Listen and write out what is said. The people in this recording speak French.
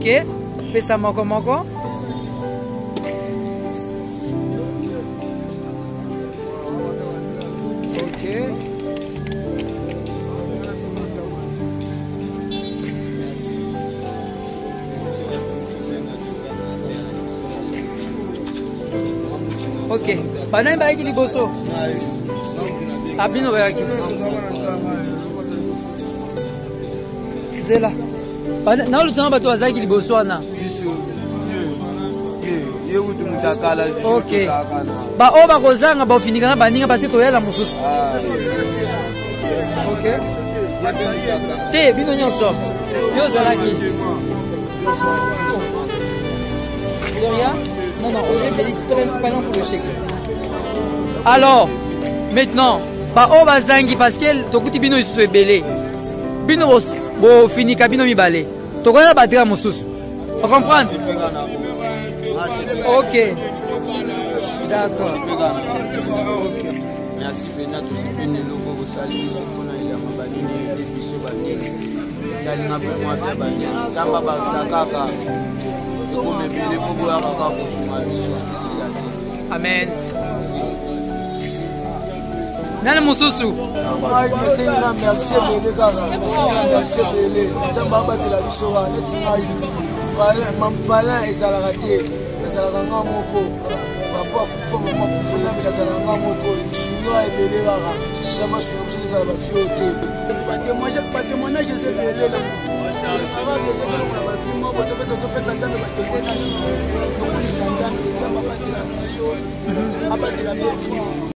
Oke, bisa moko-moko. Oke, panai baiki di boso. Abino baiki. Zela. Na lutana bato azaki liboso ana. OK. Ba oba kozanga ba finika na baninga parce que toyela mususu. OK. Te bino nyonso. Yo zalaki. Non, on est principalement pour le chèque. Alors, maintenant, ba oba zangi parce que tokuti bino isu ebele. Bino bo fini kabino mibale. Tu connais la batterie mususu. Tu comprends? OK. D'accord. Merci Benat aussi Benelo pour saluer ce qu'on a il a mabali ni biso bani. Salut na moi bien bani. Kamba ba sakaka. Somo mebele bobo ya kaka ko fuma biso ici là. Amen. Nana mususu. Merci beaucoup.